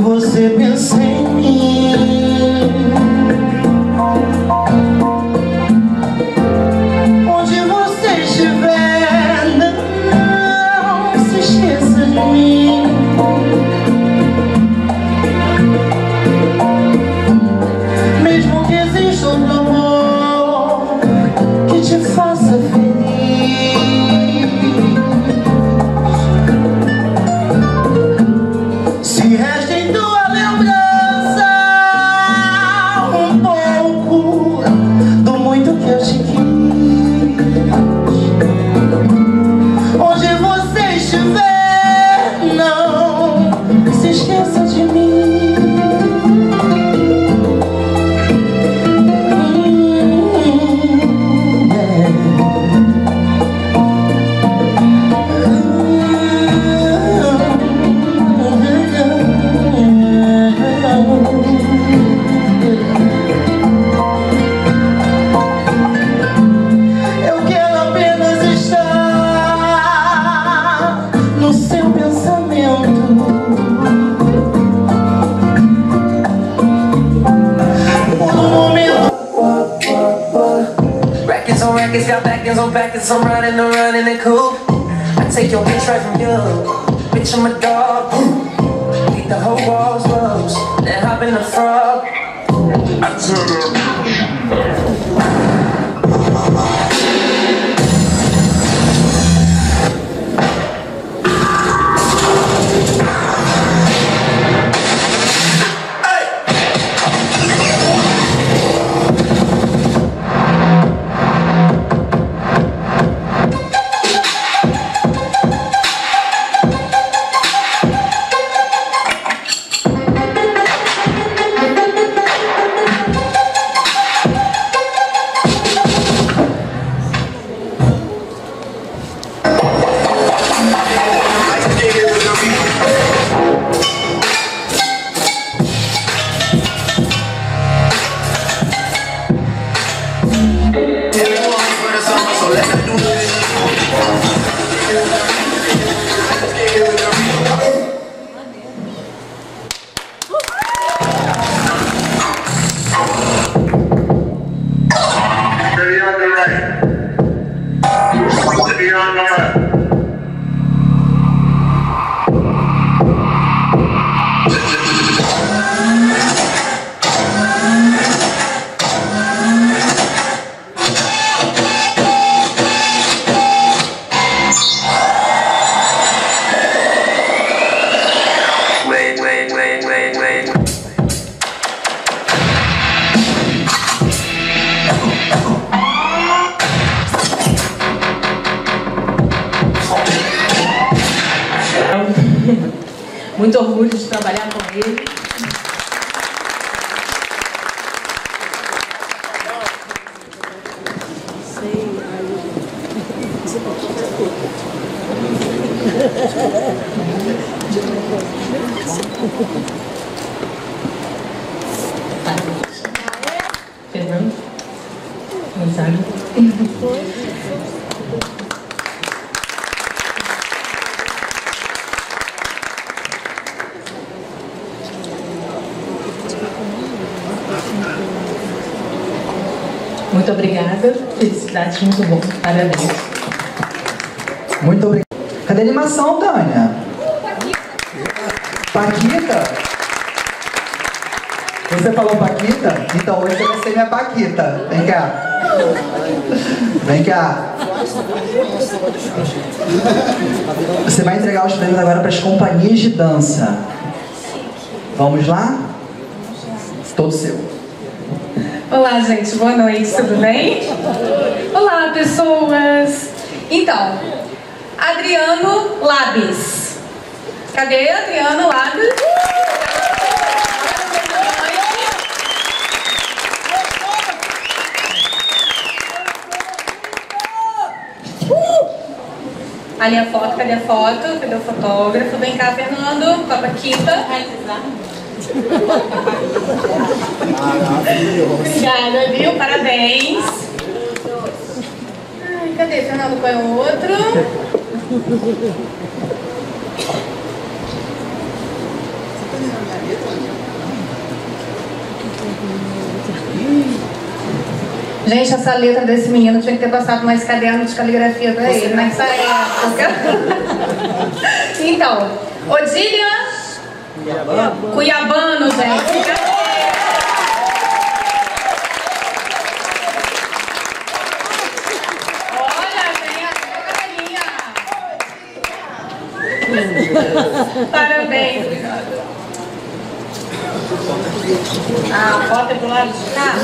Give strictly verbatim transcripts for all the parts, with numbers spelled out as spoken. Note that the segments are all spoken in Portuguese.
você pensa em mim. Onde você estiver, não, não se esqueça de mim. Mesmo que exista outro amor que te faça feliz, I'm riding around in a coupe. I take your bitch right from you. Bitch, I'm a dog. Beat the whole walls loose, then hop in the frog. I muito orgulho de trabalhar com ele. Fernando, não sabe? Muito obrigada, felicidades, muito bom, parabéns. Muito obrigada. Cadê a animação, Tânia? Paquita? Você falou Paquita? Então hoje você vai ser minha Paquita. Vem cá. Vem cá. Você vai entregar os prêmios agora para as companhias de dança. Vamos lá? Todo seu. Olá, gente, boa noite, tudo bem? Olá, pessoas! Então, Adriano Labis. Cadê Adriano Labis? Ali a foto, cadê a foto? Cadê o fotógrafo? Vem cá, Fernando, Copa Kita. Obrigada, viu? Parabéns. Ai, cadê? Fernando, põe o outro. Gente, essa letra desse menino tinha que ter passado mais caderno de caligrafia pra ele nessa época. Então, Odílias Cuiabano. Cuiabano, gente. Cuiabano. Parabéns. Ah, bota pro lado de cá.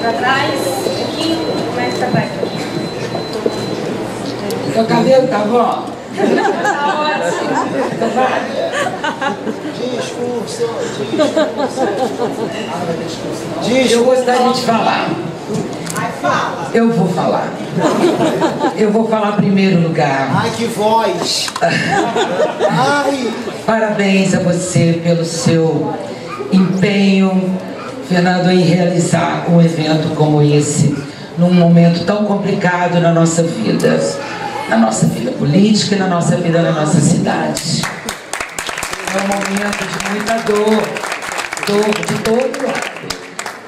Pra trás, aqui, mais pra trás. Seu cabelo tá bom? Tá ótimo. Discurso, discurso. Eu gostaria de falar. Eu vou falar. Eu vou falar em primeiro lugar. Ai, que voz! Ai. Parabéns a você pelo seu empenho, Fernando, em realizar um evento como esse, num momento tão complicado na nossa vida, na nossa vida política e na nossa vida na nossa cidade. É um momento de muita dor, dor de todo lado.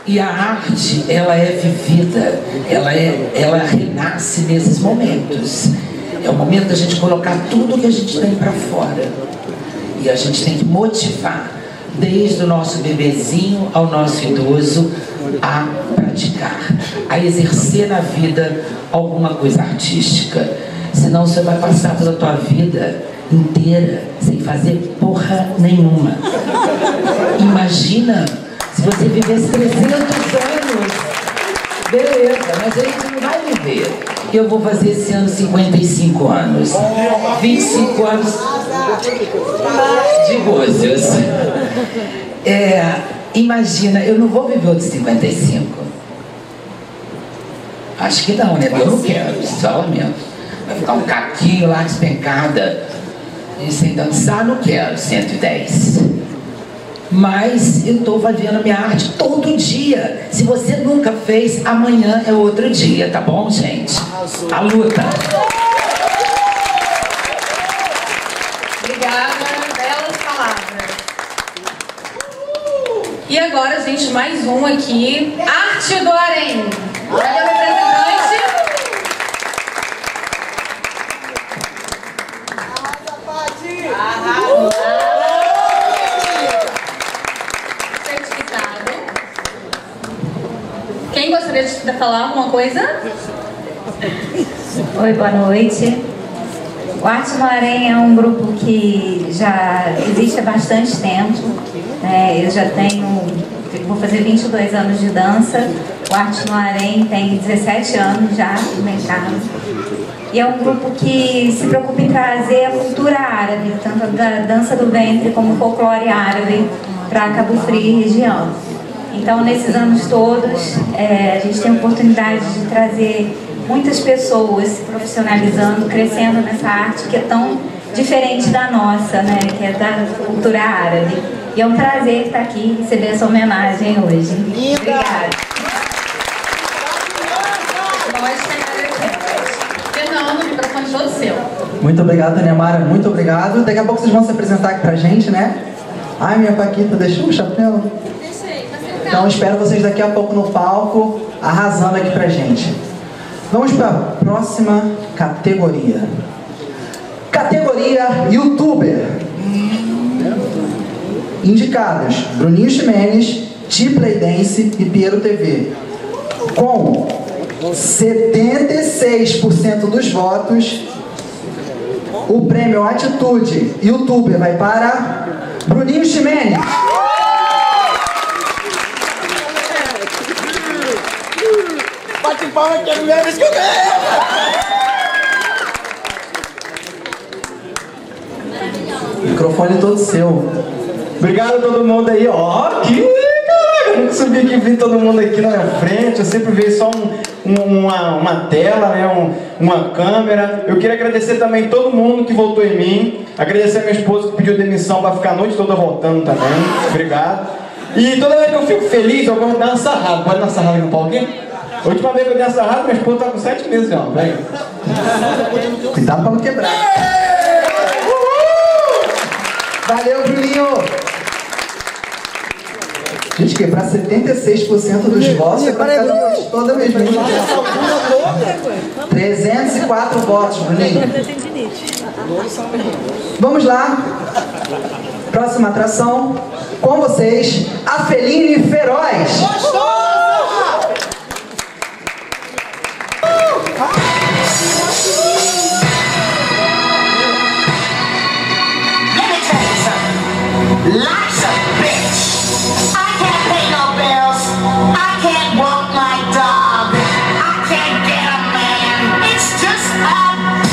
E a arte, ela é vivida, ela, é, ela renasce nesses momentos. É o momento da gente colocar tudo que a gente tem para fora. E a gente tem que motivar, desde o nosso bebezinho ao nosso idoso, a praticar, a exercer na vida alguma coisa artística. Senão você vai passar toda a tua vida inteira sem fazer porra nenhuma. Imagina... Se você vivesse trezentos anos, beleza, mas a gente não vai viver. Eu vou fazer esse ano cinquenta e cinco anos. vinte e cinco anos de Búzios. É, imagina, eu não vou viver outros cinquenta e cinco. Acho que não, né? Eu não quero, só lamento. Vai ficar um caquinho lá despencada. E sem dançar, não quero, cento e dez. Mas eu estou fazendo minha arte todo dia. Se você nunca fez, amanhã é outro dia, tá bom, gente? Arrasou. A luta. Obrigada, belas palavras. E agora, gente, mais um aqui. Arte do Arém. Olha o representante. Arrasa, Paty. Quem gostaria de falar alguma coisa? Oi, boa noite. O Arte no Arém é um grupo que já existe há bastante tempo. É, eu já tenho, vou fazer vinte e dois anos de dança. O Arte no Arém tem dezessete anos já no mercado. E é um grupo que se preocupa em trazer a cultura árabe, tanto a dança do ventre como o folclore árabe, para Cabo Frio e região. Então, nesses anos todos, é, a gente tem a oportunidade de trazer muitas pessoas se profissionalizando, crescendo nessa arte que é tão diferente da nossa, né? Que é da cultura árabe. E é um prazer estar aqui e receber essa homenagem hoje. Linda. Obrigada. Fernando, o microfone todo seu. Muito obrigado, Tania Mara. Muito obrigado. Daqui a pouco vocês vão se apresentar aqui pra gente, né? Ai, minha Paquita, deixou o chapéu? Então espero vocês daqui a pouco no palco, arrasando aqui pra gente. Vamos para a próxima categoria. Categoria Youtuber. Indicados: Bruninho Chimenez, Ti Pleidense e Piero T V. Com setenta e seis por cento dos votos, o prêmio Atitude Youtuber vai para Bruninho Chimenez. Bate palma que é a primeira vez que eu ganho! Microfone todo seu. Obrigado a todo mundo aí. Ó, oh, que caraca! Nunca sabia que vi todo mundo aqui na minha frente. Eu sempre vejo só um, um, uma, uma tela, né? Um, uma câmera. Eu queria agradecer também todo mundo que votou em mim. Agradecer a minha esposa que pediu demissão para ficar a noite toda voltando também. Obrigado. E toda vez que eu fico feliz, eu gosto de dar uma sarrada. Pode dar uma sarrada no palquinho? A última vez que eu dei essa rádio, minha esposa tá com sete meses, ó, velho. Cuidado pra não quebrar. Uhul! Valeu, Bruninho! Gente, quebrar setenta e seis por cento dos votos é para cada um, toda vez. trezentos e quatro votos, Bruninho. Vamos lá. Próxima atração, com vocês, A Feline Feroz. Lots of bitch. I can't pay no bills. I can't walk my dog. I can't get a man. It's just a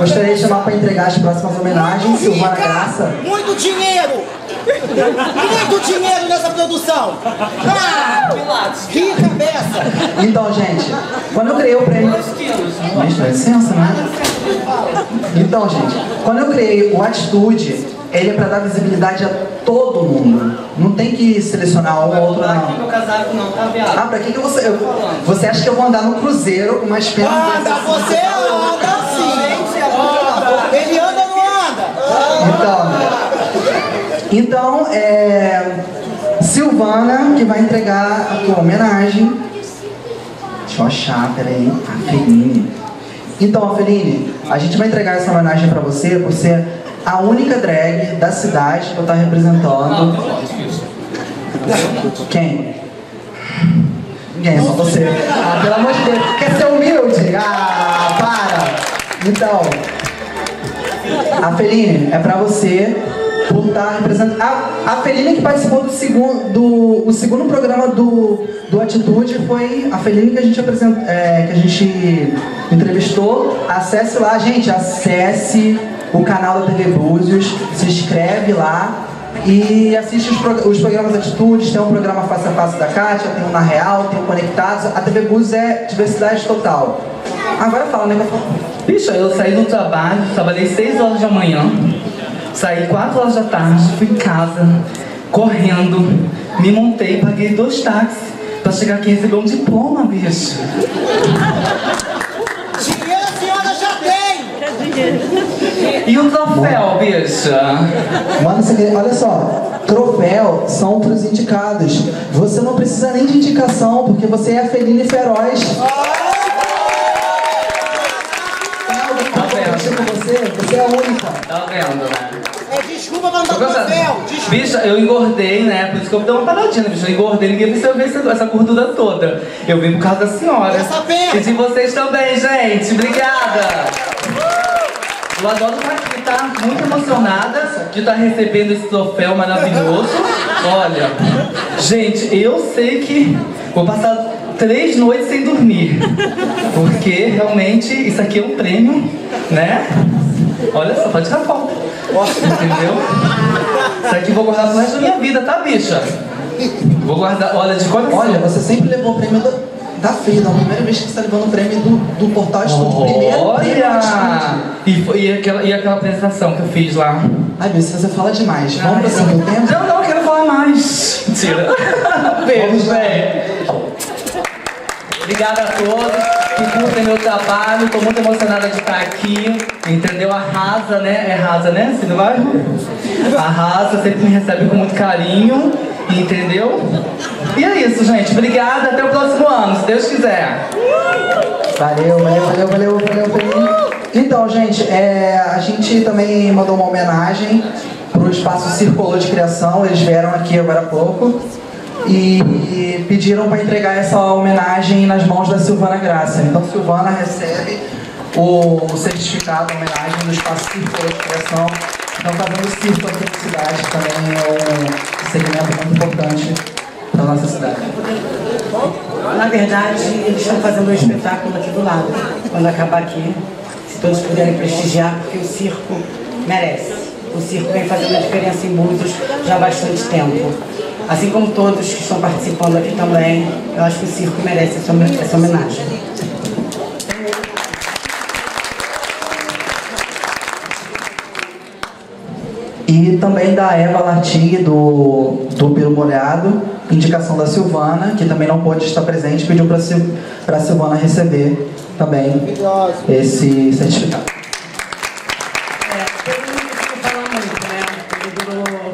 Gostaria de chamar para entregar as próximas homenagens, Silvana Graça. Muito dinheiro! Muito dinheiro nessa produção! Ah, Pilates! Que cabeça! Então, gente, quando eu criei o prêmio... Mas dá licença, né? Então, gente, quando eu criei o Atitude, ele é pra dar visibilidade a todo mundo. Não tem que selecionar um ou outro, não. Não, casaco não, tá viado? Ah, pra que que você... Eu, você acha que eu vou andar no cruzeiro com umas pernas... Anda, você anda sim! Ele anda ou não anda? Então... Então, é... Silvana, que vai entregar a tua homenagem. Deixa eu achar, peraí. A Feline. Então, a Feline, a gente vai entregar essa homenagem pra você, por ser a única drag da cidade que eu tá representando. Quem? Ninguém, só você. Ah, pelo amor de Deus. Quer ser humilde? Ah, para. Então, a Feline, é pra você... Por estar representando. A, a Feline que participou do segundo, do, o segundo programa do, do Atitude foi a Feline que a gente apresenta, é, que a gente entrevistou. Acesse lá, gente, acesse o canal da T V Búzios, se inscreve lá e assiste os, prog os programas Atitudes. Tem um programa Face a Face da Kátia, tem um Na Real, tem um Conectados. A T V Búzios é diversidade total. Agora fala, né? Bicha, eu saí do trabalho, trabalhei seis horas da manhã. Saí quatro horas da tarde, fui em casa, correndo, me montei, paguei dois táxis pra chegar aqui e receber um diploma, bicho. Dinheiro a senhora já tem! E o troféu, bicha? Mano, você, olha só, troféu são pros indicados. Você não precisa nem de indicação, porque você é a Feline Feroz. Você, você é a única. Tá vendo, né? É desculpa pra andar no céu. Bicha, eu engordei, né? Por isso que eu dei uma paradinha, bicho. Eu engordei, ninguém precisa ver essa, essa gordura toda. Eu vim por causa da senhora. E de vocês também, gente. Obrigada. Eu adoro estar aqui, tá? Muito emocionada de estar recebendo esse troféu maravilhoso. Olha, gente, eu sei que vou passar três noites sem dormir. Porque realmente isso aqui é um prêmio, né? Olha só, pode tirar foto. Entendeu? Isso aqui eu vou guardar pro resto da minha vida, tá, bicha? Vou guardar, olha, de coração. Olha, você sempre levou o prêmio do, da Frida, a primeira vez que você tá levando o prêmio do, do portal Estudo. Olha! E, e, aquela, e aquela apresentação que eu fiz lá. Ai, bicha, você fala demais. Vamos pro segundo tempo? Não, não, eu quero falar mais. Mentira. Beijo, velho. Obrigada a todos que curtem meu trabalho, tô muito emocionada de estar aqui, entendeu? Arrasa, né? É rasa, né? Você não vai? Arrasa, sempre me recebe com muito carinho, entendeu? E é isso, gente. Obrigada, até o próximo ano, se Deus quiser. Valeu, valeu, valeu, valeu, valeu, valeu. Então, gente, é, a gente também mandou uma homenagem pro Espaço Circulou de Criação, eles vieram aqui agora há pouco. E pediram para entregar essa homenagem nas mãos da Silvana Graça. Então, Silvana recebe o certificado, a homenagem do Espaço Circo de Criação. Então, está vendo o circo aqui na cidade também, é um segmento muito importante da nossa cidade. Na verdade, eles estão fazendo um espetáculo aqui do lado. Quando acabar aqui, se todos puderem prestigiar, porque o circo merece. O circo vem fazendo a diferença em Búzios já há bastante tempo. Assim como todos que estão participando aqui também, eu acho que o circo merece essa homenagem. E também da Eva Lartig, do, do Piro Molhado, indicação da Silvana, que também não pôde estar presente, pediu para a Silvana receber também esse certificado.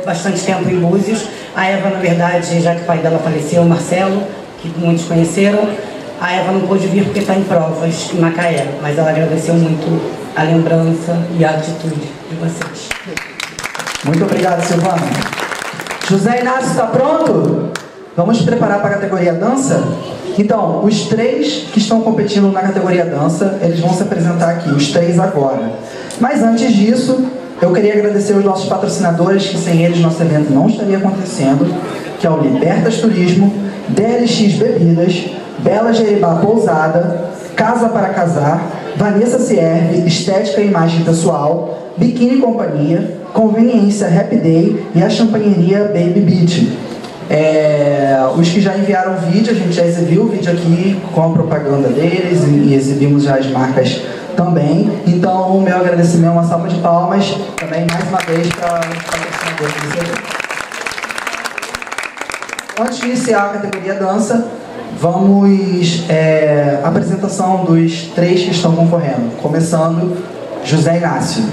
Bastante tempo em Búzios. A Eva, na verdade, já que o pai dela faleceu, o Marcelo, que muitos conheceram, a Eva não pôde vir porque está em provas em Macaé, mas ela agradeceu muito a lembrança e a atitude de vocês. Muito obrigado, Silvana. José Inácio, está pronto? Vamos preparar para a categoria dança? Então, os três que estão competindo na categoria dança, eles vão se apresentar aqui, os três agora. Mas antes disso, eu queria agradecer os nossos patrocinadores, que sem eles nosso evento não estaria acontecendo, que é o Libertas Turismo, D L X Bebidas, Bela Geribá Pousada, Casa para Casar, Vanessa C R Estética e Imagem Pessoal, Biquíni Companhia, Conveniência Happy Day e a Champanheria Baby Beach. É, os que já enviaram vídeo, a gente já exibiu o vídeo aqui com a propaganda deles e exibimos já as marcas também. Então, o meu agradecimento, uma salva de palmas também mais uma vez para os patrocinadores desse evento. Antes de iniciar a categoria dança, vamos é, a apresentação dos três que estão concorrendo. Começando, José Inácio.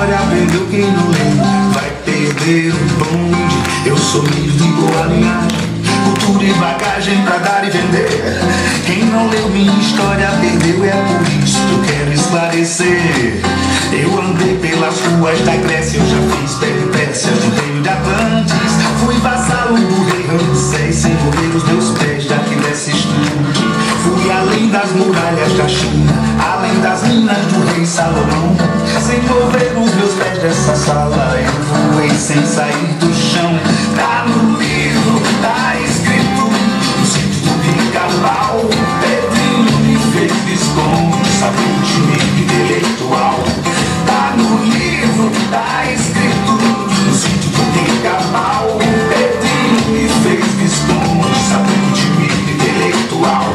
Aprendeu quem não lembra, vai perder o bonde. Eu sou livre de boa linhagem, cultura e bagagem pra dar e vender. Quem não leu minha história perdeu, é por isso que eu quero esclarecer. Eu andei pelas ruas da Grécia, eu já fiz peripécias no meio de Atlantes. Fui vassalo do rei Ramsés, sem correr os meus pés daqui desse estúdio. Fui além das muralhas da China, além das minas do rei Salomão. Sem correr os meus pés dessa sala, eu voei sem sair do chão. Tá no livro, tá escrito, no sítio do pica-pau. Pedrinho de Feliz Conde, sabente meio intelectual. Tá no livro, tá escrito, no sítio do pica-pau. Pedrinho de Feliz Conde, sabente meio intelectual.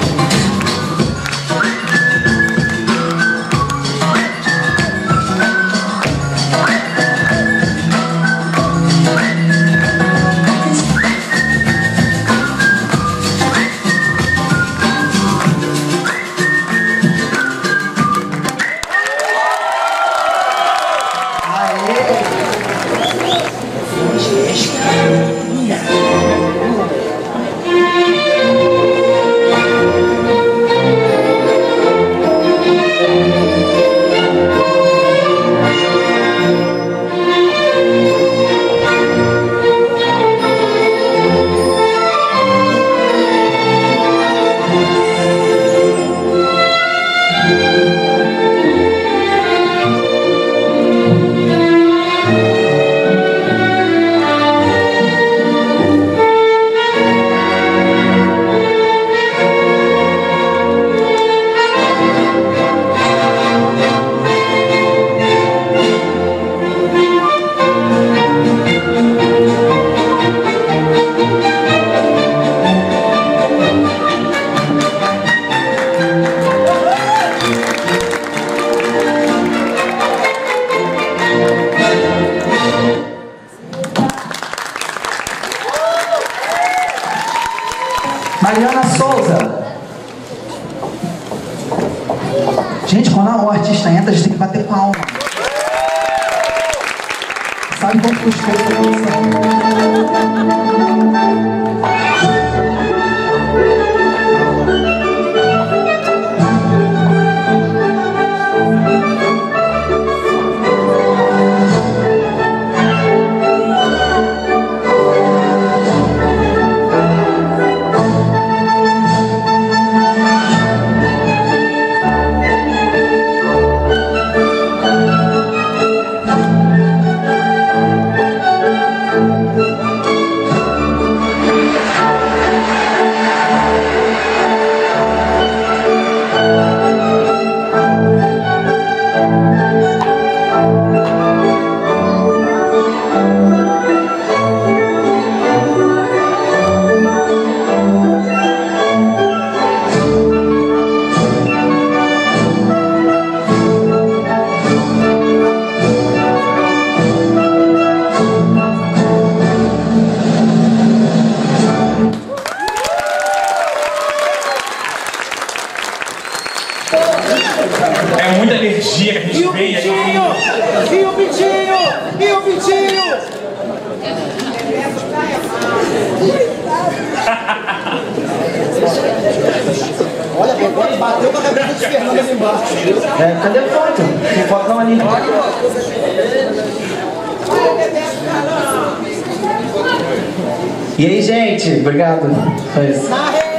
E aí, gente? Obrigado.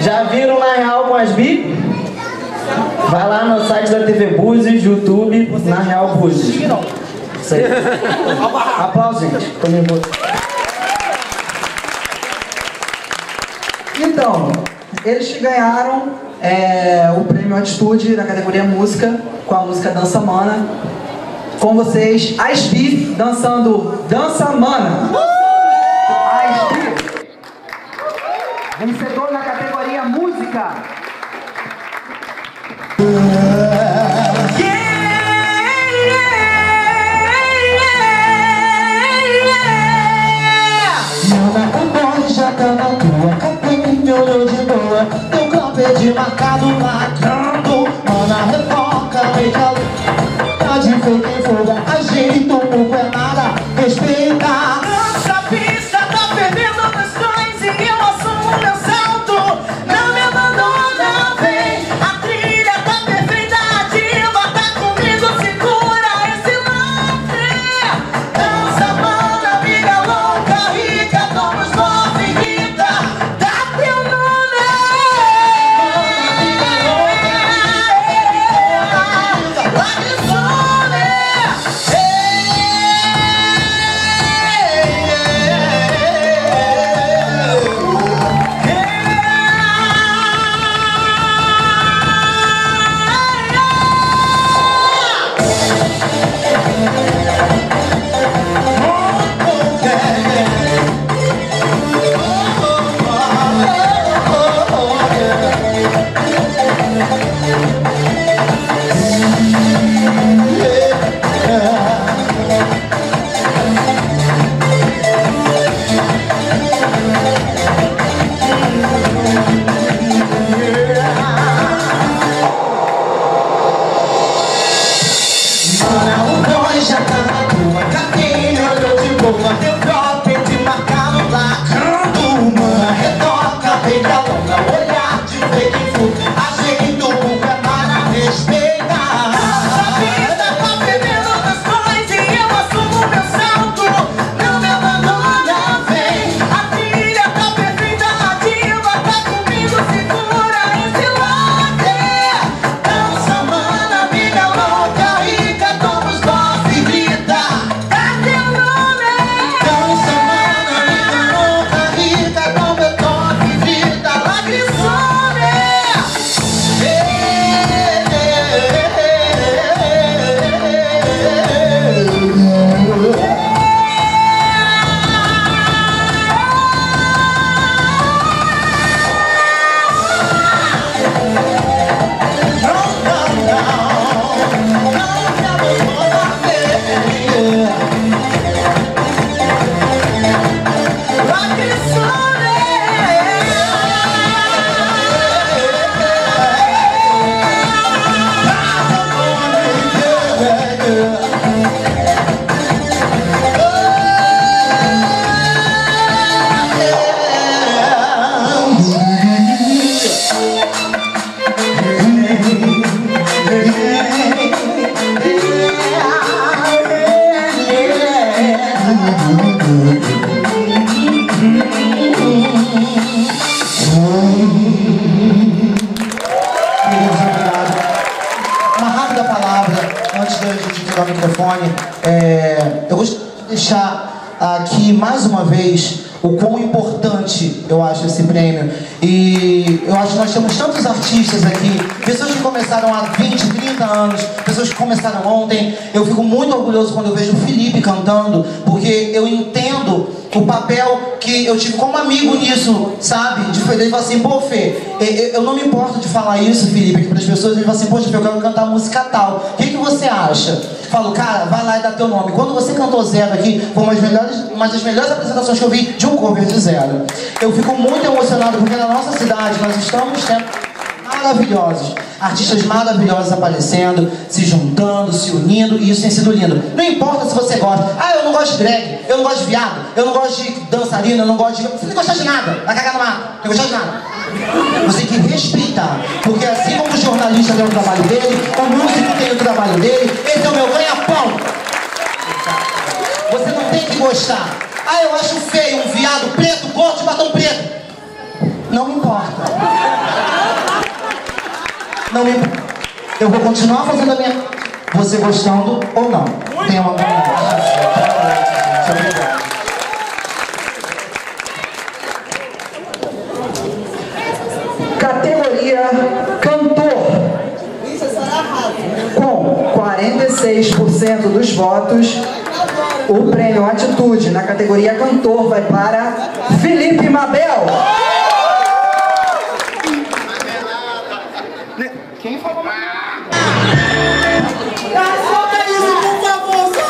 Já viram Na Real com as Bi? Vai lá no site da T V Búzios, YouTube, Na Real Búzios. Isso aí. Aplausos, gente. Então, eles que ganharam é, o prêmio Atitude na categoria Música, com a música Dança Mana. Com vocês, Ice Biff dançando Dança Mana. Ice Biff, vencedor na categoria Música. Mana tá morre, já tá na tua. Capim me olhou de boa. Teu copo é de marcado, marcando. Mana reboca, beija de fogo em fogo, ajeita um pouco é nada, respeita. Nossa pista tá perdendo questões e eu assumo meu salto. Não me abandona, vem. A trilha tá perfeita, ativa, tá comigo, segura esse lance. Dança, mana, amiga louca, rica, todos nove rita. Dá teu nome, mana, amiga louca, rica. Começaram ontem, eu fico muito orgulhoso quando eu vejo o Felipe cantando, porque eu entendo o papel que eu tive como amigo nisso, sabe? De ele falar assim, pô Fê, eu não me importo de falar isso, Felipe, que para as pessoas, ele fala assim, poxa, eu quero cantar música tal, o que, que você acha? Falo, cara, vai lá e dá teu nome. Quando você cantou Zero aqui, foi uma das melhores, uma das melhores apresentações que eu vi de um cover de Zero. Eu fico muito emocionado, porque na nossa cidade nós estamos tendo maravilhosos, artistas maravilhosos aparecendo, se juntando, se unindo, e isso tem sido lindo. Não importa se você gosta. Ah, eu não gosto de drag, eu não gosto de viado, eu não gosto de dançarina, eu não gosto de... Você não gosta de nada, vai cagar no mato, não gosta de nada. Você tem que respeitar, porque assim como o jornalista tem o trabalho dele, o músico tem o trabalho dele, esse é o meu ganha-pão. Você não tem que gostar. Ah, eu acho feio um viado preto, gordo, de batom preto. Não me importa. Não me importa. Eu vou continuar fazendo a minha... Você gostando ou não. Tem uma... Categoria cantor. Com quarenta e seis por cento dos votos, o prêmio Atitude na categoria cantor vai para Felipe Mabel. Quem falou? Solta isso, por favor, solta!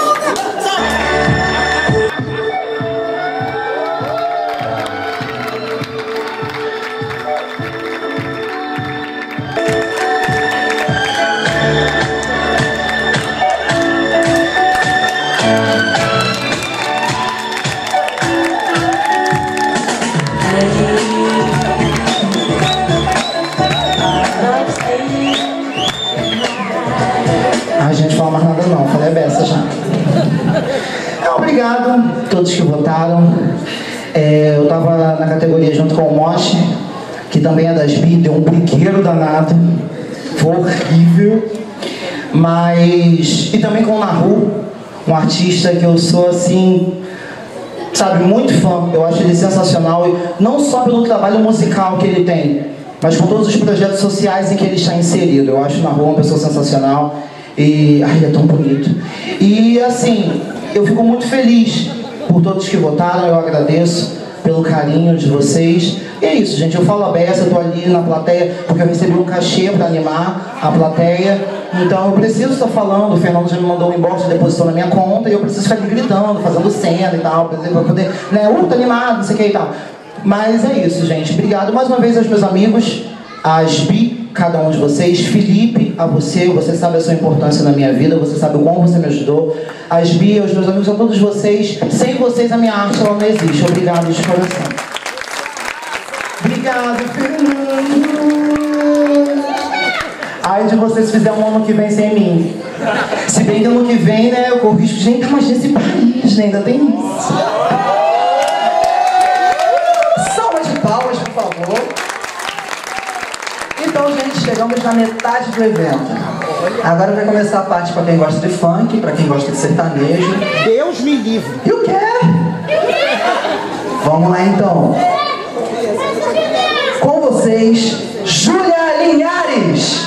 Obrigado a todos que votaram. É, eu estava na categoria junto com o Moshi, que também é das B I, deu um brinquedo danado. Foi horrível. Mas... E também com o Nahu, um artista que eu sou, assim, sabe, muito fã. Eu acho ele sensacional, não só pelo trabalho musical que ele tem, mas com todos os projetos sociais em que ele está inserido. Eu acho o Nahu uma pessoa sensacional. E... Ai, ele é tão bonito. E, assim... Eu fico muito feliz por todos que votaram, eu agradeço pelo carinho de vocês. E é isso, gente, eu falo a beça, eu tô ali na plateia, porque eu recebi um cachê para animar a plateia. Então eu preciso estar falando, o Fernando já me mandou um inbox, depositou na minha conta, e eu preciso ficar gritando, fazendo cena e tal, pra poder, né, uh, tô animado, não sei o que e tal. Mas é isso, gente, obrigado mais uma vez aos meus amigos, às Bi, cada um de vocês, Felipe, a você, você sabe a sua importância na minha vida, você sabe o quão você me ajudou, as Bia, os meus amigos, a todos vocês, sem vocês a minha arte ela não existe. Obrigado de coração. Obrigado, Fernando. Ai de vocês fizer um ano que vem sem mim. Se bem que ano que vem, né, eu corro risco de nem estar mais nesse país, né, ainda tem isso. Salvas de palmas, por favor. Então, gente, chegamos na metade do evento. Agora vai começar a parte pra quem gosta de funk, pra quem gosta de sertanejo. Deus me livre! E o quê? Vamos lá, então. Com vocês, Júlia Linhares!